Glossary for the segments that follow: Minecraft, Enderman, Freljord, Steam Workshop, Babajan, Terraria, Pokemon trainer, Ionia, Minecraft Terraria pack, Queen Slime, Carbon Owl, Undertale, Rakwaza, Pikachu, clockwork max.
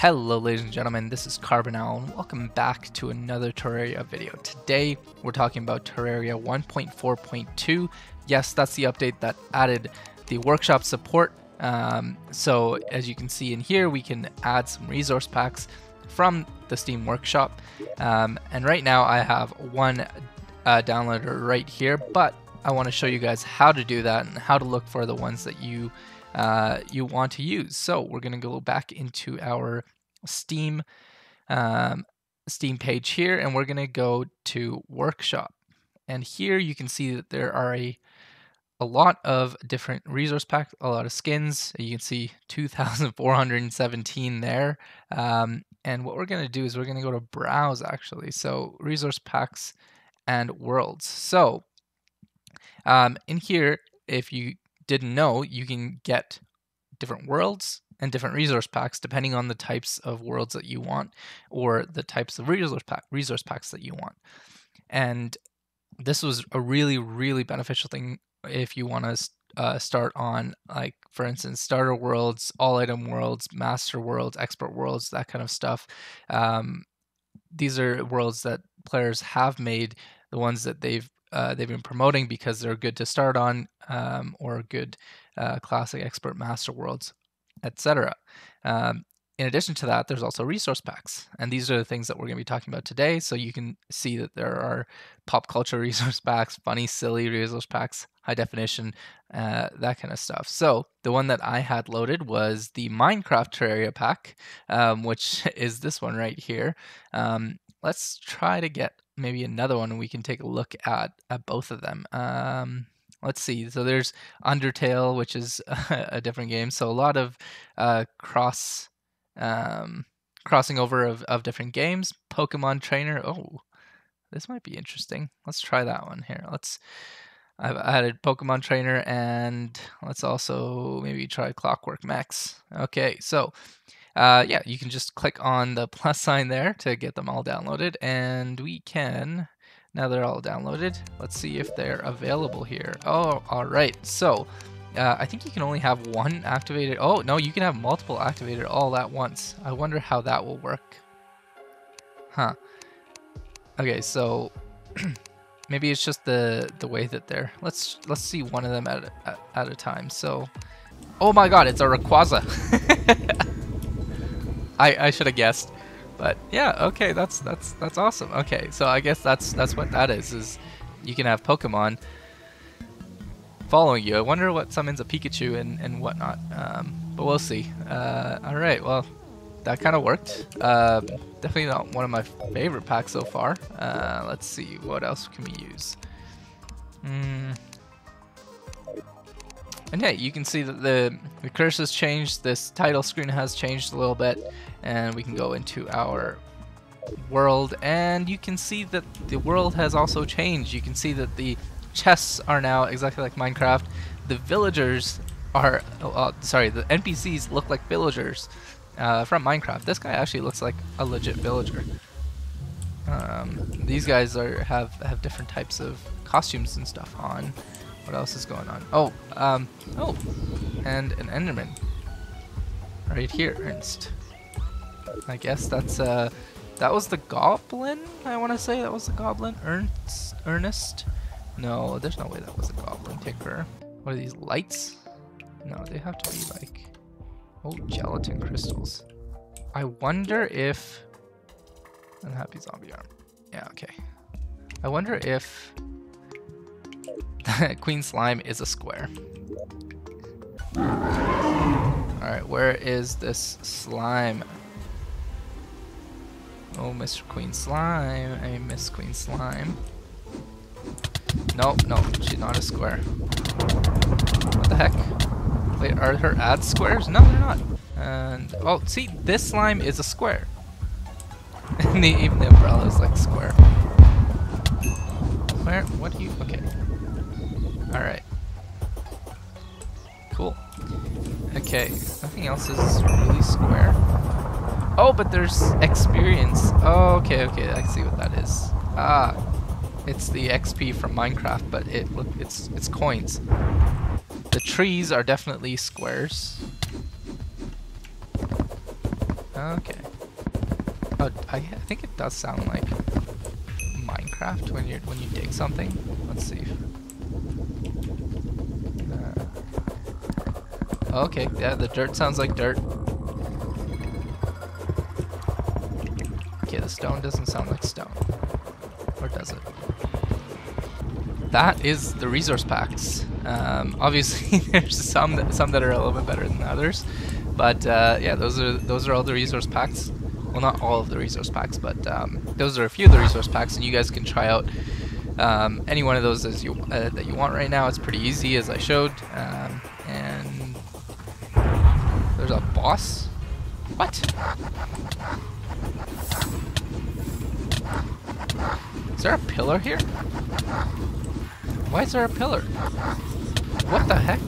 Hello ladies and gentlemen, this is Carbon Owl and welcome back to another Terraria video. Today we're talking about Terraria 1.4.2. Yes, that's the update that added the workshop support. So as you can see in here, we can add some resource packs from the Steam Workshop. And right now I have one downloader right here, but I want to show you guys how to do that and how to look for the ones that you want to use. So we're going to go back into our Steam page here, and we're going to go to workshop, and here you can see that there are a lot of different resource packs, a lot of skins. You can see 2,417 there, and what we're going to do is we're going to go to browse actually, so resource packs and worlds. So in here, if you didn't know, you can get different worlds and different resource packs depending on the types of worlds that you want, or the types of resource packs that you want. And this was a really, really beneficial thing if you want to start on, like, for instance, starter worlds, all item worlds, master worlds, expert worlds, that kind of stuff. These are worlds that players have made, the ones that they've been promoting because they're good to start on, or good classic, expert, master worlds, etc. In addition to that, there's also resource packs, and these are the things that we're going to be talking about today. So you can see that there are pop culture resource packs, funny, silly resource packs, high definition, that kind of stuff. So the one that I had loaded was the Minecraft Terraria pack, which is this one right here. Let's try to get maybe another one, and we can take a look at both of them. Let's see. So there's Undertale, which is a different game. So a lot of crossing over of different games. Pokemon trainer. Oh, this might be interesting. Let's try that one here. I've added Pokemon trainer, and let's also maybe try Clockwork Max. Okay, so. Yeah, you can just click on the plus sign there to get them all downloaded, and we can, now they're all downloaded, let's see if they're available here. Oh, all right, so I think you can only have one activated. Oh no, you can have multiple activated all at once. I wonder how that will work, huh? Okay, so maybe it's just the way that they're, let's see one of them at a time. So, oh my god, it's a Rakwaza. I should have guessed, but yeah, okay, that's awesome. Okay, so I guess that's what that is you can have Pokemon following you. I wonder what summons a Pikachu and whatnot, but we'll see. All right, well, that kind of worked. Definitely not one of my favorite packs so far. Let's see, what else can we use? And yeah, you can see that the cursor's changed, this title screen has changed a little bit, and we can go into our world, and you can see that the world has also changed. You can see that the chests are now exactly like Minecraft. The villagers are, the NPCs look like villagers from Minecraft. This guy actually looks like a legit villager. These guys have different types of costumes and stuff on. What else is going on? Oh, and an Enderman right here, Ernst. I guess that's that was the goblin. I want to say that was the goblin, Ernest. No, there's no way that was a goblin picker. What are these, lights? No, they have to be like, oh, gelatin crystals. I wonder if unhappy zombie arm. Yeah, okay. I wonder if Queen Slime is a square. Alright, where is this slime? Oh, Mr. Queen Slime. I miss Queen Slime. Nope, no, she's not a square. What the heck? Wait, are her ads squares? No, they're not. And oh, see, this slime is a square. And even the umbrella is like square. Where? What do you? Okay. Alright. Cool. Okay, nothing else is really square. Oh, but there's experience. Oh, okay, I see what that is. Ah, it's the XP from Minecraft, but it's coins. The trees are definitely squares. Okay. But I think it does sound like Minecraft when you dig something. Let's see. Okay, yeah, the dirt sounds like dirt. Okay, the stone doesn't sound like stone. Or does it? That is the resource packs. Obviously, there's some that are a little bit better than others, but yeah, those are all the resource packs. Well, not all of the resource packs, but those are a few of the resource packs, and you guys can try out any one of those as you that you want right now. It's pretty easy, as I showed. And there's a boss. What? Is there a pillar here? Why is there a pillar? What the heck?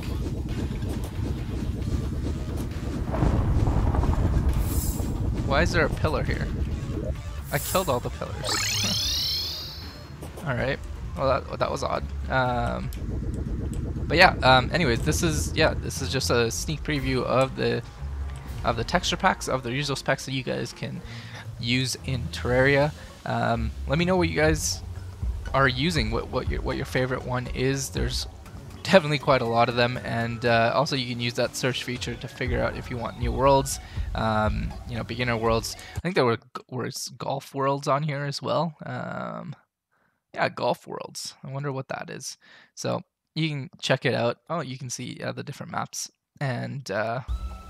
Why is there a pillar here? I killed all the pillars. Alright. Well, that was odd. But yeah, anyways, this is just a sneak preview of the texture packs, of the resource packs that you guys can use in Terraria. Let me know what you guys are using, what your favorite one is. There's definitely quite a lot of them, and also you can use that search feature to figure out if you want new worlds, you know, beginner worlds. I think there were golf worlds on here as well. Yeah, golf worlds. I wonder what that is. So you can check it out. Oh, you can see the different maps, and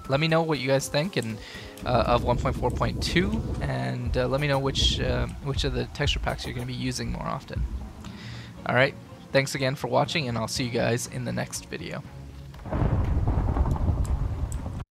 let me know what you guys think and of 1.4.2, and let me know which of the texture packs you're going to be using more often. All right, thanks again for watching, and I'll see you guys in the next video.